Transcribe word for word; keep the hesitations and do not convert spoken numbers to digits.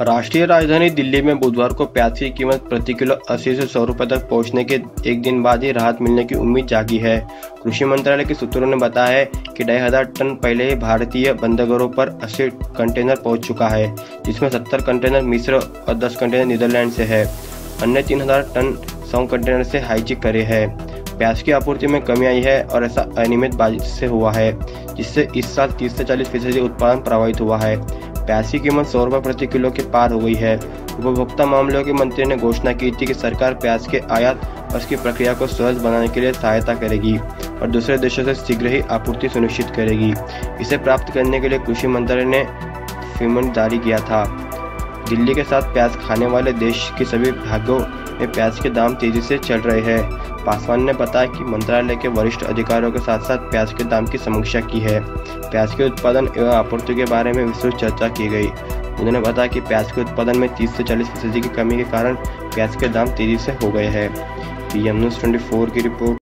राष्ट्रीय राजधानी दिल्ली में बुधवार को प्याज की कीमत प्रति किलो अस्सी से सौ रुपये तक पहुंचने के एक दिन बाद ही राहत मिलने की उम्मीद जागी है। कृषि मंत्रालय के सूत्रों ने बताया है कि ढाई हजार टन पहले ही भारतीय बंदरगाहों पर अस्सी कंटेनर पहुंच चुका है, जिसमें सत्तर कंटेनर मिस्र और दस कंटेनर नीदरलैंड से है। अन्य तीन हजार टन सौ कंटेनर से हाईजी करे है। प्याज की आपूर्ति में कमी आई है और ऐसा अनियमित बारिश से हुआ है, जिससे इस साल तीस से चालीस फीसदी उत्पादन प्रभावित हुआ है। प्याज की कीमत सौ रुपये प्रति किलो के पार हो गई है। उपभोक्ता मामलों के मंत्री ने घोषणा की थी कि सरकार प्याज के आयात और उसकी प्रक्रिया को सहज बनाने के लिए सहायता करेगी और दूसरे देशों से शीघ्र ही आपूर्ति सुनिश्चित करेगी। इसे प्राप्त करने के लिए कृषि मंत्रालय ने फरमान जारी किया था। दिल्ली के साथ प्याज खाने वाले देश के सभी भागों में प्याज के दाम तेजी से चल रहे हैं। पासवान ने बताया कि मंत्रालय के वरिष्ठ अधिकारियों के साथ साथ प्याज के दाम की समीक्षा की है। प्याज के उत्पादन एवं आपूर्ति के बारे में विस्तृत चर्चा की गई। उन्होंने बताया कि प्याज के उत्पादन में तीस से चालीस फीसदी की कमी के कारण प्याज के दाम तेजी से हो गए हैं। पी एम न्यूज़ चौबीस की रिपोर्ट।